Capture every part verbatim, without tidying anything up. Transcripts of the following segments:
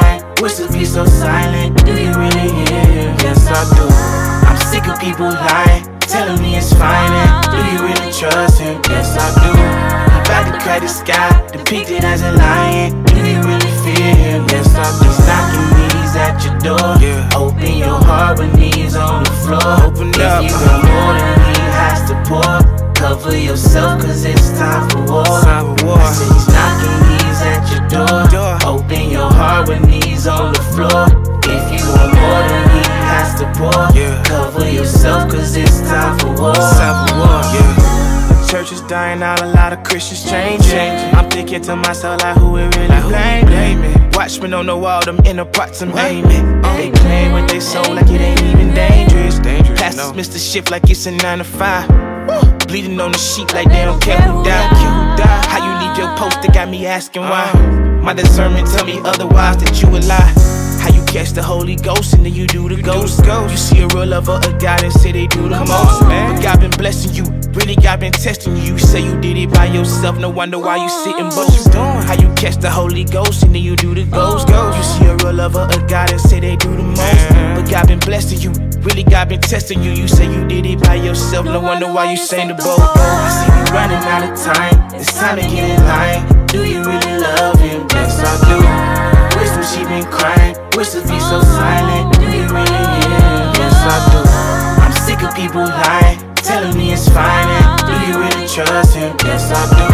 I wish to be so silent. Do you really hear? Yes, I do. I'm sick of people lying, telling me it's fine. And do you really trust him? Yes, I do. I'm about to crack the sky, depicted as a lion. Do you really fear him? Yes, I do. He's knocking knees at your door. Yeah. Open your heart with knees on the floor. Open up. If you got more than he has to pour, cover yourself, cause it's time for war. Time for war. I said he's knocking knees at your door. door. Open your heart with knees on the floor. If you want more than he has to pour, yeah. Cover yourself, cause it's time for war. Time for war. Yeah. The church is dying out, a lot of Christians changing. I'm thinking to myself, like who it really like blame me? Watchmen on the wall, them in the pots, I'm aiming. They playing with their soul like it ain't even dangerous. dangerous Pastors no. miss the shift like it's a nine to five. Woo. Bleeding on the sheet like they don't care who die. who die How you leave your post, they got me asking why. My discernment tell me otherwise, that you a lie. How you catch the Holy Ghost and then you do the you ghost. ghost You see a real lover of God and say they do the most. But God been blessing you, really God been testing you. You say you did it by yourself, no wonder why you sit and boast. How you catch the Holy Ghost and then you do the ghost. ghost You see a real lover of God and say they do the most. But God been blessing you, really God been testing you. You say you did it by yourself, no wonder why you sang the boat. I see you running out of time, it's time to get in line. Do you really love him? Yes, I do. Wisdom, she been crying, wish to be so silent. Do you really hear? Yes, I do. I'm sick of people lying, telling me it's fine. And do you really trust him? Yes, I do.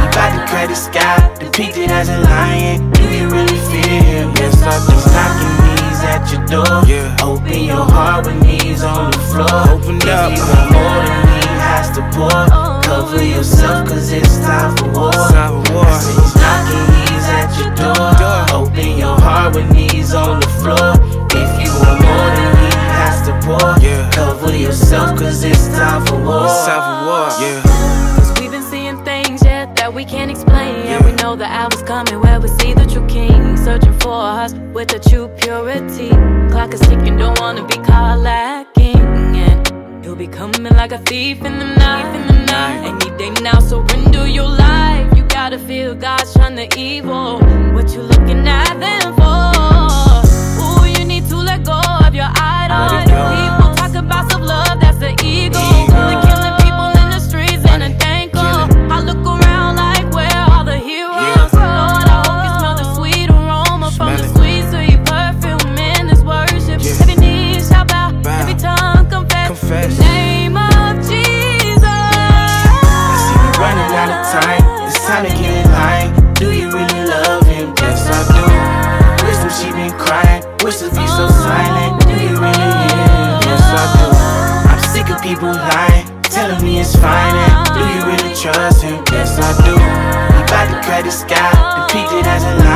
I'm about to crack the sky, depicted as a lion. Do you really fear him? Yes, I do. He's knocking knees at your door. Yeah. Open your heart with knees on the floor. Open up. If you want more than he has to pour, cover yourself, cause it's time for war. Time for war. I say he's knocking knees at your door. Open your heart with knees on the floor. If you want more than he has to pour, yeah. Cover yourself, cause it's time for war. It's time for war, yeah. Cause we've been seeing things, yeah, that we can't explain, yeah. And we know the hour's coming where we see the true king, searching for us with the true purity. Clock is ticking, don't wanna be caught lacking, and he'll be coming like a thief in the night, in the night. Any day now, surrender your life. Gotta feel God's trying to evil. What you looking at them for? Ooh, you need to let go of your idol. People talk about self-love, that's the ego. They're killing people in the streets and a dangle. I look around like where are the heroes? Yeah. Lord, I hope you smell the sweet aroma from the sweet sweet perfume in this worship. Yeah. Every knee shall bow, every tongue confess, confess. The name of Jesus. I see you running out of time. Time to get in line. Do you really love him? Yes, I do. Wisdom, she been crying, wish to be so silent. Do you really hear him? Yes, I do. I'm sick of people lying, telling me it's fine. And do you really trust him? Yes, I do. I'm about to crack the sky, depicted as a lie.